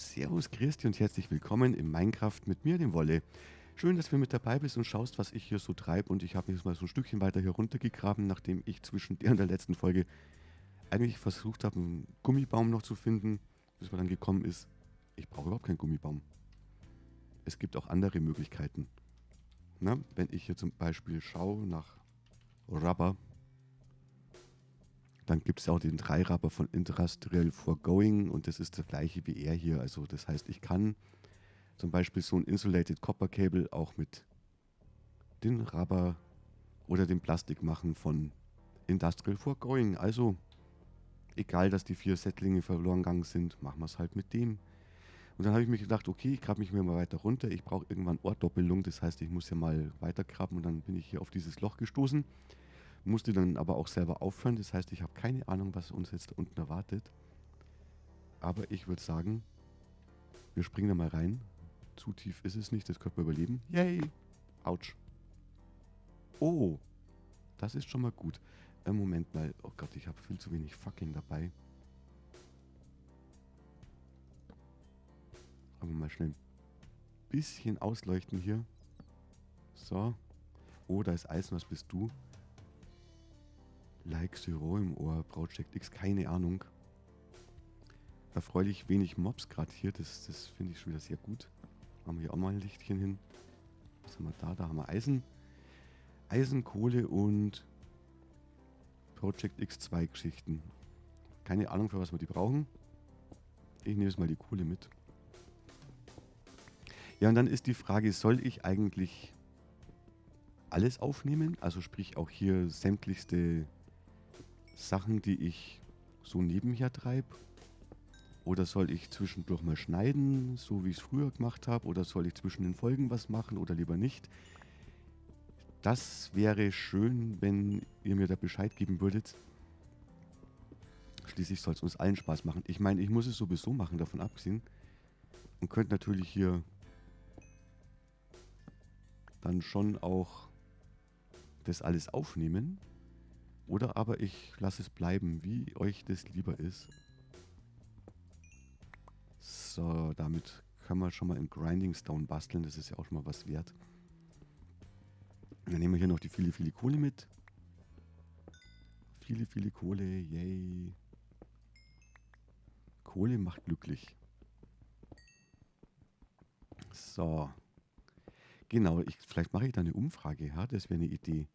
Servus, grüß dich und herzlich willkommen in Minecraft mit mir, dem Wolle. Schön, dass du mit dabei bist und schaust, was ich hier so treibe. Und ich habe jetzt mal so ein Stückchen weiter hier runtergegraben, nachdem ich zwischen der und der letzten Folge eigentlich versucht habe, einen Gummibaum noch zu finden, bis man dann gekommen ist. Ich brauche überhaupt keinen Gummibaum. Es gibt auch andere Möglichkeiten. Na, wenn ich hier zum Beispiel schaue nach Rubber, dann gibt es ja auch den 3-Rubber von Industrial Foregoing und das ist das gleiche wie er hier. Also das heißt, ich kann zum Beispiel so ein Insulated Copper Cable auch mit den Rubber oder dem Plastik machen von Industrial Foregoing. Also egal, dass die 4 Settlinge verloren gegangen sind, machen wir es halt mit dem. Und dann habe ich mir gedacht, okay, ich grabe mich mal weiter runter. Ich brauche irgendwann Ortdoppelung, das heißt, ich muss ja mal weiter graben und dann bin ich hier auf dieses Loch gestoßen. Musste dann aber auch selber aufhören. Das heißt, ich habe keine Ahnung, was uns jetzt da unten erwartet. Aber ich würde sagen, wir springen da mal rein. Zu tief ist es nicht, das könnte man überleben. Yay! Autsch. Oh, das ist schon mal gut. Moment mal. Oh Gott, ich habe viel zu wenig Fackling dabei. Aber mal schnell ein bisschen ausleuchten hier. So. Oh, da ist Eisen. Was bist du? Like Syro im Ohr, Project X, keine Ahnung. Erfreulich wenig Mobs gerade hier, das finde ich schon wieder sehr gut. Machen wir hier auch mal ein Lichtchen hin. Was haben wir da? Da haben wir Eisen. Eisenkohle und Project X2 Geschichten. Keine Ahnung, für was wir die brauchen. Ich nehme jetzt mal die Kohle mit. Ja, und dann ist die Frage, soll ich eigentlich alles aufnehmen? Also sprich auch hier sämtlichste Sachen, die ich so nebenher treibe? Oder soll ich zwischendurch mal schneiden, so wie ich es früher gemacht habe? Oder soll ich zwischen den Folgen was machen oder lieber nicht? Das wäre schön, wenn ihr mir da Bescheid geben würdet. Schließlich soll es uns allen Spaß machen. Ich meine, ich muss es sowieso machen, davon abgesehen. Und könnt natürlich hier dann schon auch das alles aufnehmen. Oder aber ich lasse es bleiben, wie euch das lieber ist. So, damit können wir schon mal in Grinding Stone basteln. Das ist ja auch schon mal was wert. Dann nehmen wir hier noch die viele Kohle mit. Viele Kohle, yay. Kohle macht glücklich. So. Genau, vielleicht mache ich da eine Umfrage, ja? Das wäre eine Idee.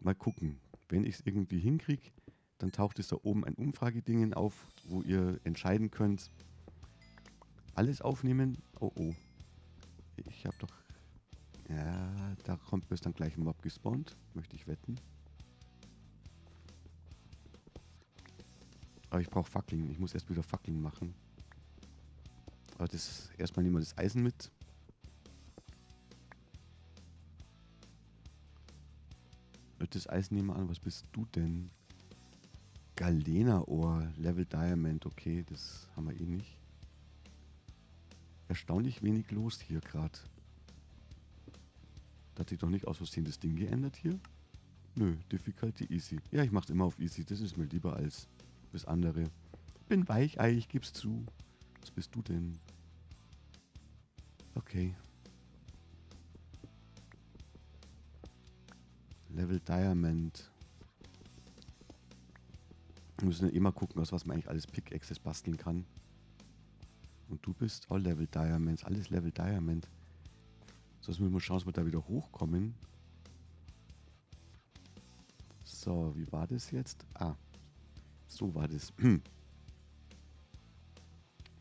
Mal gucken. Wenn ich es irgendwie hinkriege, dann taucht es da oben ein Umfragedingen auf, wo ihr entscheiden könnt. Alles aufnehmen. Oh, oh. Ich habe doch... Ja, da kommt bis dann gleich ein Mob gespawnt. Möchte ich wetten. Aber ich brauche Fackling. Ich muss erst wieder Fackling machen. Aber das erstmal nehmen wir das Eisen mit. Das Eisen nehmen wir an. Was bist du denn? Galena Ohr, Level Diamond. Okay, das haben wir eh nicht. Erstaunlich wenig los hier gerade. Da hat sich doch nicht aus Versehen das Ding geändert hier. Nö, Difficulty Easy. Ja, ich mach's immer auf Easy. Das ist mir lieber als das andere. Bin weichei, ich geb's zu. Was bist du denn? Okay. Level Diamond. Wir müssen ja immer gucken, aus was man eigentlich alles Pickaxes basteln kann. Und du bist auch Level Diamonds. Alles Level Diamond. Sonst müssen wir schauen, dass wir da wieder hochkommen. So, wie war das jetzt? Ah, so war das.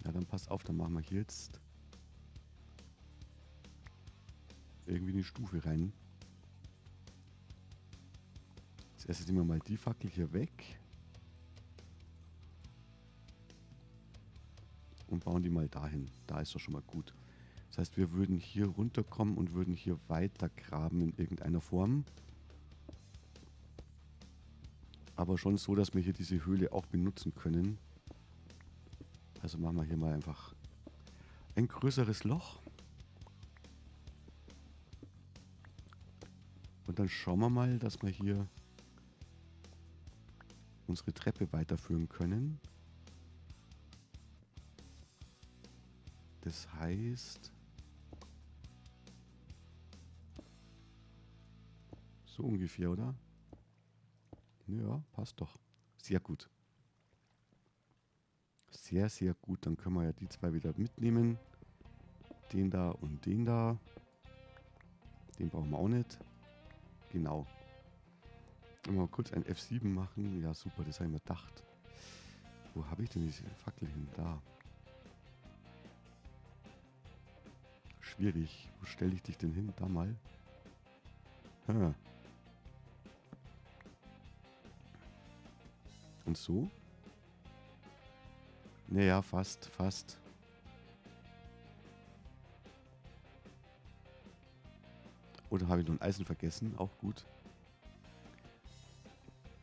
Ja, dann pass auf, dann machen wir hier jetzt irgendwie eine Stufe rein. Jetzt nehmen wir mal die Fackel hier weg und bauen die mal dahin. Da ist doch schon mal gut. Das heißt, wir würden hier runterkommen und würden hier weiter graben in irgendeiner Form. Aber schon so, dass wir hier diese Höhle auch benutzen können. Also machen wir hier mal einfach ein größeres Loch. Und dann schauen wir mal, dass wir hier unsere Treppe weiterführen können. Das heißt... So ungefähr, oder? Ja, passt doch. Sehr gut. Sehr, sehr gut. Dann können wir ja die zwei wieder mitnehmen. Den da und den da. Den brauchen wir auch nicht. Genau. Mal kurz ein F7 machen. Ja, super, das habe ich mir gedacht. Wo habe ich denn diese Fackel hin? Da. Schwierig. Wo stelle ich dich denn hin? Da mal. Ha. Und so? Naja, fast, fast. Oder habe ich noch ein Eisen vergessen? Auch gut.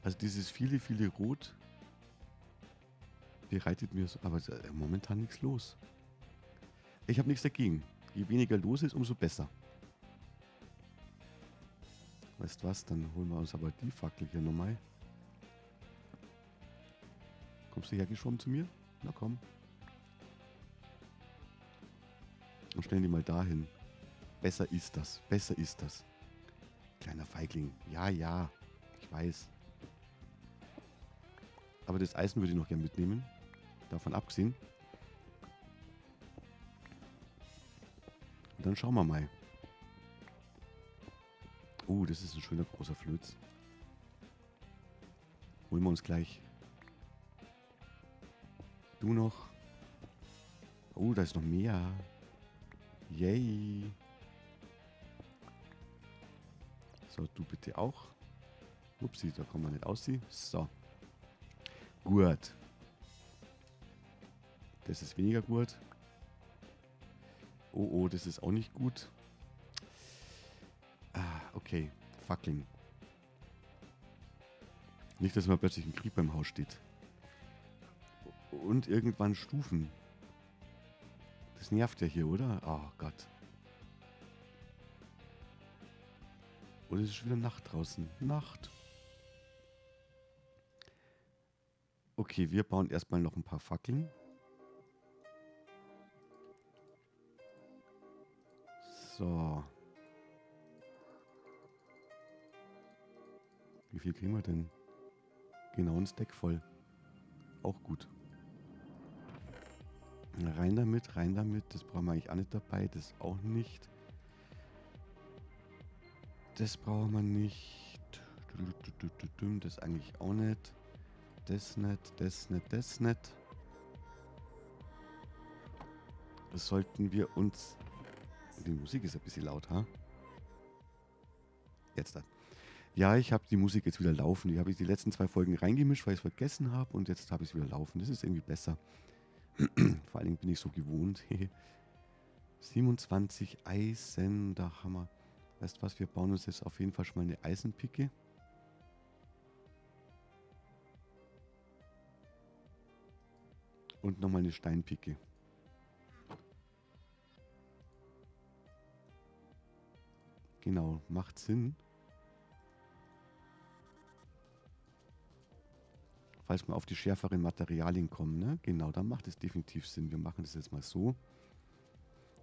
Also dieses viele, viele Rot bereitet mir so, aber momentan nichts los. Ich habe nichts dagegen. Je weniger los ist, umso besser. Weißt du was? Dann holen wir uns aber die Fackel hier nochmal. Kommst du hergeschwommen zu mir? Na komm. Und stellen die mal dahin. Besser ist das. Besser ist das. Kleiner Feigling. Ja, ja. Ich weiß. Aber das Eisen würde ich noch gerne mitnehmen. Davon abgesehen. Und dann schauen wir mal. Oh, das ist ein schöner großer Flöz. Holen wir uns gleich. Du noch. Oh, da ist noch mehr. Yay. So, du bitte auch. Upsi, da kommen wir nicht ausziehen. So. Gut. Das ist weniger gut. Oh, oh, das ist auch nicht gut. Ah, okay. Fackling. Nicht, dass man plötzlich ein Krieg beim Haus steht. Und irgendwann Stufen. Das nervt ja hier, oder? Oh Gott. Oder es ist schon wieder Nacht draußen. Nacht. Okay, wir bauen erstmal noch ein paar Fackeln. So. Wie viel kriegen wir denn? Genau, ein Stack voll. Auch gut. Rein damit, rein damit. Das brauchen wir eigentlich auch nicht dabei. Das auch nicht. Das brauchen wir nicht. Das eigentlich auch nicht. Das nicht, das nicht, das nicht. Das sollten wir uns... Die Musik ist ein bisschen laut, ha? Jetzt dann. Ja, ich habe die Musik jetzt wieder laufen. Die habe ich die letzten zwei Folgen reingemischt, weil ich es vergessen habe. Und jetzt habe ich es wieder laufen. Das ist irgendwie besser. Vor allen Dingen bin ich so gewohnt. 27 Eisen, da haben wir... Weißt du was, wir bauen uns jetzt auf jeden Fall schon mal eine Eisenpicke. Und nochmal eine Steinpicke. Genau, macht Sinn. Falls wir auf die schärferen Materialien kommen, ne? Genau, dann macht es definitiv Sinn. Wir machen das jetzt mal so.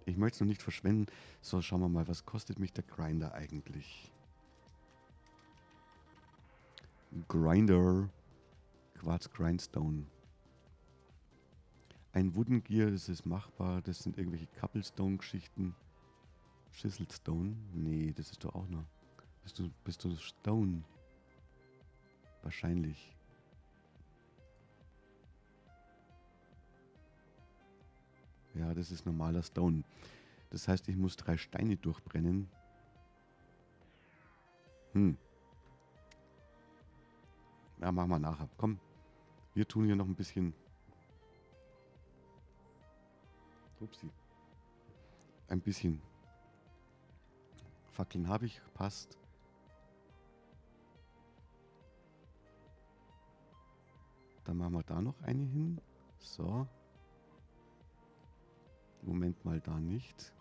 Ich möchte es noch nicht verschwenden. So, schauen wir mal, was kostet mich der Grinder eigentlich? Grinder. Quarz Grindstone. Ein Wooden Gear, das ist machbar. Das sind irgendwelche Cobblestone-Geschichten. Chiselstone? Nee, das ist doch auch noch. Bist du Stone? Wahrscheinlich. Ja, das ist normaler Stone. Das heißt, ich muss 3 Steine durchbrennen. Hm. Ja, machen wir nachher. Komm, wir tun hier noch ein bisschen... Upsi. Ein bisschen. Fackeln habe ich, passt. Dann machen wir da noch eine hin. So. Moment mal, da nicht.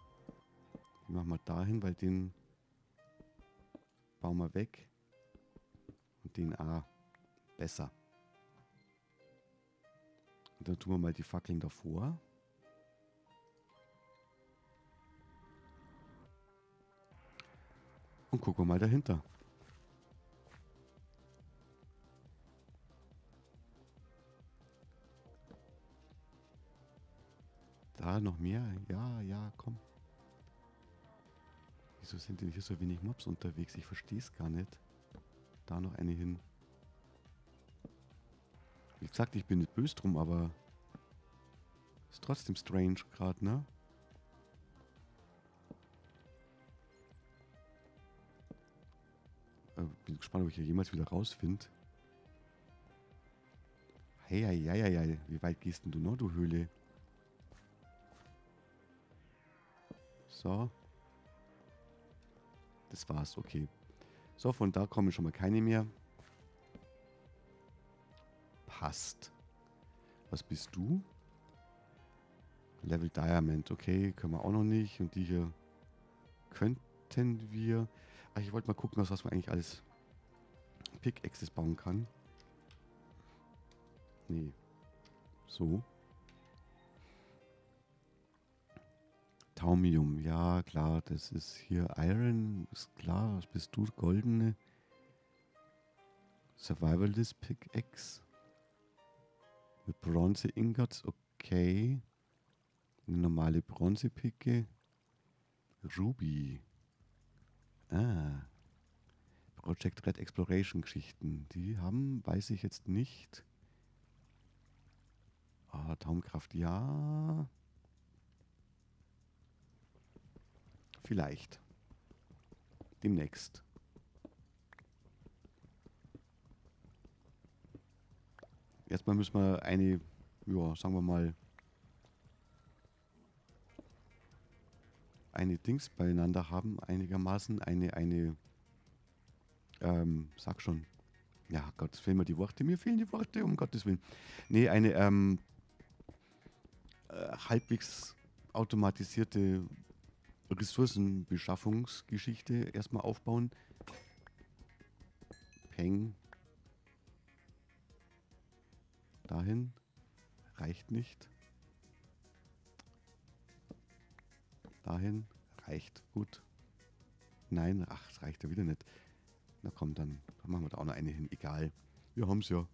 Die machen wir da hin, weil den bauen wir weg. Und den A. Besser. Und dann tun wir mal die Fackeln davor. Und gucken wir mal dahinter. Da noch mehr? Ja, ja, komm. Wieso sind denn hier so wenig Mobs unterwegs? Ich verstehe es gar nicht. Da noch eine hin. Wie gesagt, ich bin nicht böse drum, aber ist trotzdem strange gerade, ne? Bin gespannt, ob ich hier jemals wieder rausfinde. Hey, hey, hey, hey, hey. Wie weit gehst denn du noch, du Höhle? So. Das war's, okay. So, von da kommen schon mal keine mehr. Passt. Was bist du? Level Diamond, okay. Können wir auch noch nicht. Und die hier könnten wir... Ach, ich wollte mal gucken, was man eigentlich alles Pickaxes bauen kann. Nee. So. Taumium, ja klar, das ist hier Iron, ist klar, was bist du, goldene Survivalist Pickaxe mit Bronze Ingots, okay, eine normale Bronze Picke, Ruby, ah, Project Red Exploration Geschichten, die haben, weiß ich jetzt nicht, ah, Taumkraft, ja, vielleicht. Demnächst. Erstmal müssen wir eine, ja, sagen wir mal, eine Dings beieinander haben, einigermaßen. Sag schon. Ja, Gott, fehlen mir die Worte. Mir fehlen die Worte, um Gottes Willen. Nee, eine, halbwegs automatisierte Ressourcenbeschaffungsgeschichte erstmal aufbauen. Peng. Dahin. Reicht nicht. Dahin. Reicht. Gut. Nein. Ach, das reicht ja wieder nicht. Na komm, dann machen wir da auch noch eine hin. Egal. Wir haben's ja.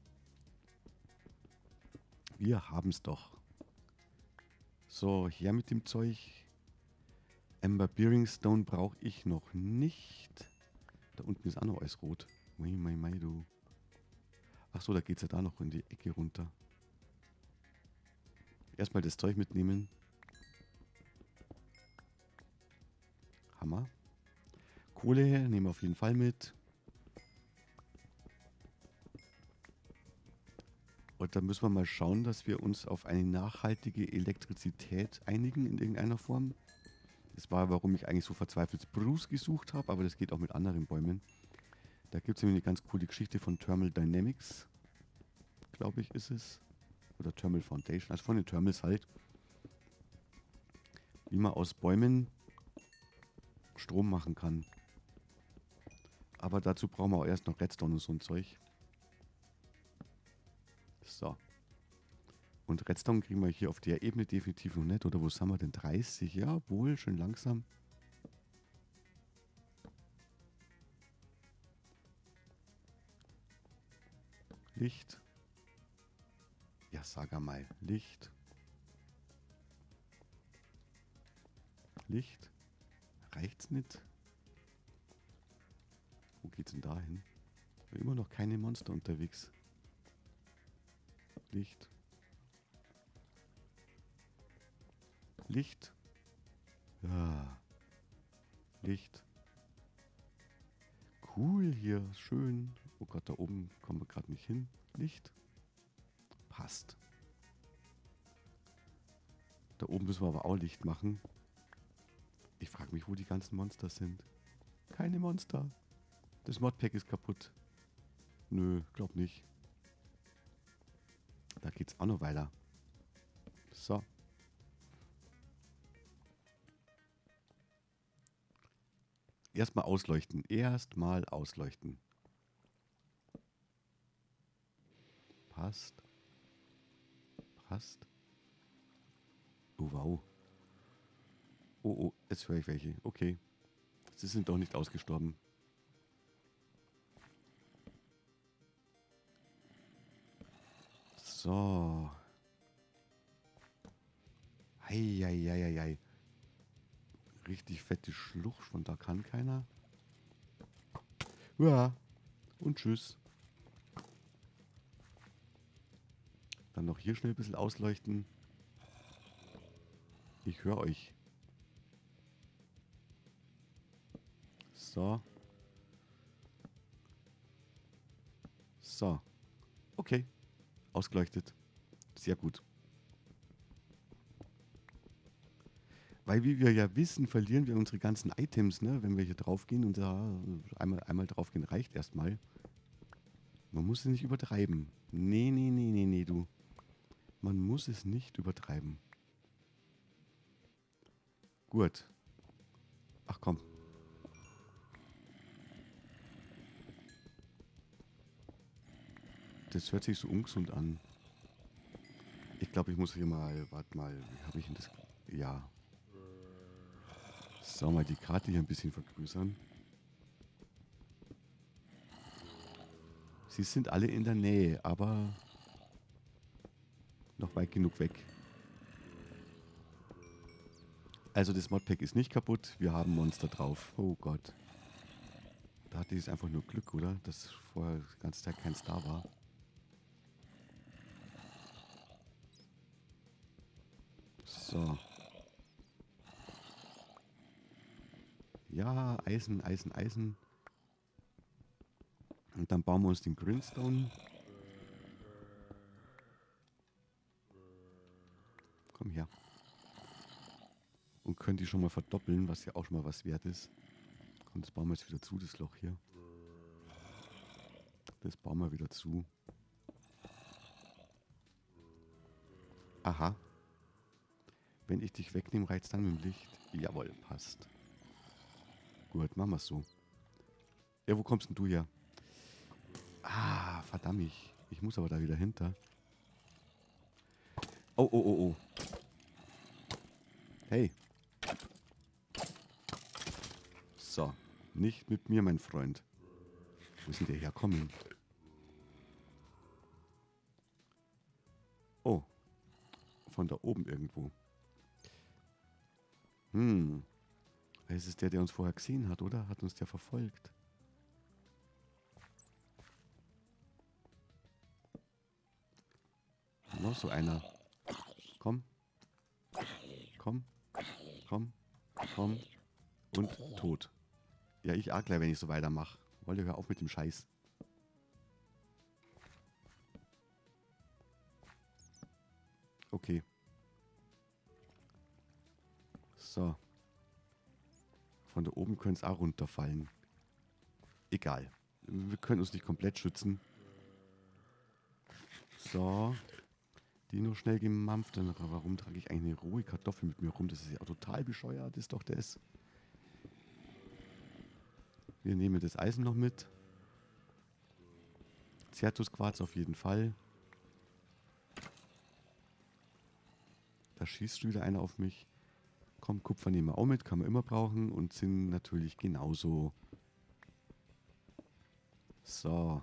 Wir haben's doch. So, her mit dem Zeug. Amber Bearing Stone brauche ich noch nicht. Da unten ist auch noch alles rot. Mei, mei, mei, du. Achso, da geht es ja da noch in die Ecke runter. Erstmal das Zeug mitnehmen. Hammer. Kohle nehmen wir auf jeden Fall mit. Und dann müssen wir mal schauen, dass wir uns auf eine nachhaltige Elektrizität einigen in irgendeiner Form. Das war, warum ich eigentlich so verzweifelt Spruce gesucht habe, aber das geht auch mit anderen Bäumen. Da gibt es nämlich eine ganz coole Geschichte von Thermal Dynamics, glaube ich, ist es. Oder Thermal Foundation, also von den Thermals halt. Wie man aus Bäumen Strom machen kann. Aber dazu brauchen wir auch erst noch Redstone und so ein Zeug. So. Und Redstone kriegen wir hier auf der Ebene definitiv noch nicht. Oder wo sind wir denn? 30? Ja, wohl, schön langsam. Licht. Ja, sag einmal. Licht. Licht. Reicht's nicht? Wo geht's denn da hin? Immer noch keine Monster unterwegs. Licht. Licht. Ja. Licht. Cool hier. Schön. Oh Gott, da oben kommen wir gerade nicht hin. Licht. Passt. Da oben müssen wir aber auch Licht machen. Ich frage mich, wo die ganzen Monster sind. Keine Monster. Das Modpack ist kaputt. Nö, glaub nicht. Da geht's auch noch weiter. So. Erstmal ausleuchten. Erstmal ausleuchten. Passt. Passt. Oh, wow. Oh, oh, jetzt höre ich welche. Okay. Sie sind doch nicht ausgestorben. So. Eieieiei. Richtig fette Schlucht, von da kann keiner. Ja. Und tschüss. Dann noch hier schnell ein bisschen ausleuchten. Ich höre euch. So. So. Okay. Ausgeleuchtet. Sehr gut. Weil, wie wir ja wissen, verlieren wir unsere ganzen Items, ne? Wenn wir hier drauf gehen und da einmal drauf gehen, reicht erstmal. Man muss es nicht übertreiben. Nee, nee, nee, nee, nee, du. Man muss es nicht übertreiben. Gut. Ach komm. Das hört sich so ungesund an. Ich glaube, ich muss hier mal, warte mal, wie habe ich denn das? Ja. So, mal die Karte hier ein bisschen vergrößern. Sie sind alle in der Nähe, aber noch weit genug weg. Also das Modpack ist nicht kaputt, wir haben Monster drauf. Oh Gott. Da hatte ich jetzt einfach nur Glück, oder? Dass vorher die ganze Zeit kein Star war. So. Ja, Eisen, Eisen, Eisen. Und dann bauen wir uns den Grindstone. Komm her. Und können die schon mal verdoppeln, was ja auch schon mal was wert ist. Komm, das bauen wir jetzt wieder zu, das Loch hier. Das bauen wir wieder zu. Aha. Wenn ich dich wegnehme, reizt dann mit dem Licht. Jawohl, passt. Gut, machen wir es so. Ja, wo kommst denn du her? Ah, verdammt. Ich muss aber da wieder hinter. Oh, oh, oh, oh. Hey. So, nicht mit mir, mein Freund. Wo ist denn der herkommen? Oh. Von da oben irgendwo. Hm. Es ist der, der uns vorher gesehen hat, oder? Hat uns der verfolgt? Noch so einer. Komm. Komm. Komm. Komm. Und tot. Ja, ich auch gleich, wenn ich so weitermache. Wolle, hör auf mit dem Scheiß. Okay. So. Von da oben können es auch runterfallen. Egal. Wir können uns nicht komplett schützen. So. Die nur schnell gemampft. Dann, warum trage ich eigentlich eine rohe Kartoffel mit mir rum? Das ist ja total bescheuert. Ist doch das. Wir nehmen das Eisen noch mit. Certus Quarz auf jeden Fall. Da schießt wieder einer auf mich. Komm, Kupfer nehmen wir auch mit, kann man immer brauchen und sind natürlich genauso. So.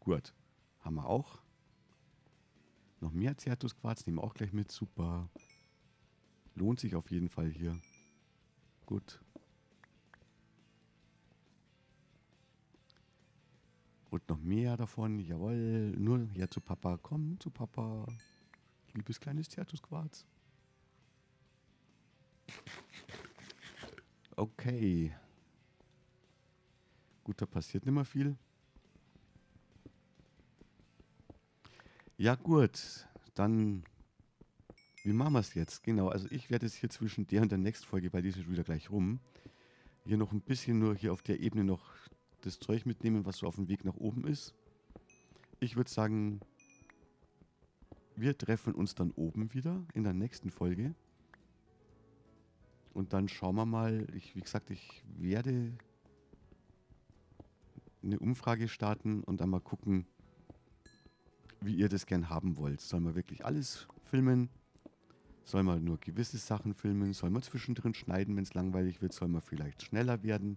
Gut. Haben wir auch. Noch mehr Certus Quarz nehmen wir auch gleich mit. Super. Lohnt sich auf jeden Fall hier. Gut. Und noch mehr davon. Jawohl. Nur her zu Papa. Komm zu Papa. Liebes kleines Certus Quarz. Okay. Gut, da passiert nicht mehr viel. Ja gut, dann... Wie machen wir es jetzt? Genau, also ich werde jetzt hier zwischen der und der nächsten Folge, weil die ist wieder gleich rum, hier noch ein bisschen nur hier auf der Ebene noch das Zeug mitnehmen, was so auf dem Weg nach oben ist. Ich würde sagen... Wir treffen uns dann oben wieder in der nächsten Folge. Und dann schauen wir mal. Wie gesagt, ich werde eine Umfrage starten und dann mal gucken, wie ihr das gern haben wollt. Soll man wirklich alles filmen? Soll man nur gewisse Sachen filmen? Soll man zwischendrin schneiden, wenn es langweilig wird? Soll man vielleicht schneller werden?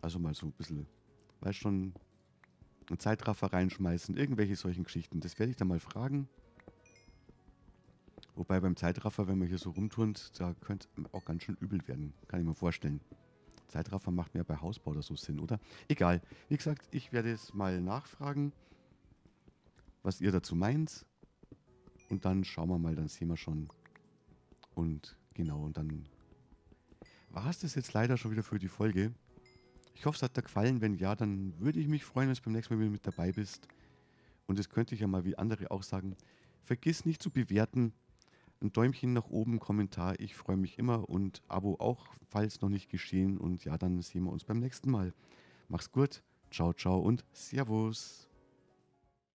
Also mal so ein bisschen Mal schon einen Zeitraffer reinschmeißen, irgendwelche solchen Geschichten. Das werde ich dann mal fragen. Wobei beim Zeitraffer, wenn man hier so rumturnt, da könnte auch ganz schön übel werden. Kann ich mir vorstellen. Zeitraffer macht mehr bei Hausbau oder so Sinn, oder? Egal. Wie gesagt, ich werde es mal nachfragen, was ihr dazu meint. Und dann schauen wir mal, dann sehen wir schon. Und genau, und dann war es das jetzt leider schon wieder für die Folge. Ich hoffe, es hat dir gefallen. Wenn ja, dann würde ich mich freuen, wenn du beim nächsten Mal wieder mit dabei bist. Und das könnte ich ja mal wie andere auch sagen. Vergiss nicht zu bewerten. Ein Däumchen nach oben, Kommentar. Ich freue mich immer. Und Abo auch, falls noch nicht geschehen. Und ja, dann sehen wir uns beim nächsten Mal. Mach's gut. Ciao, ciao und Servus.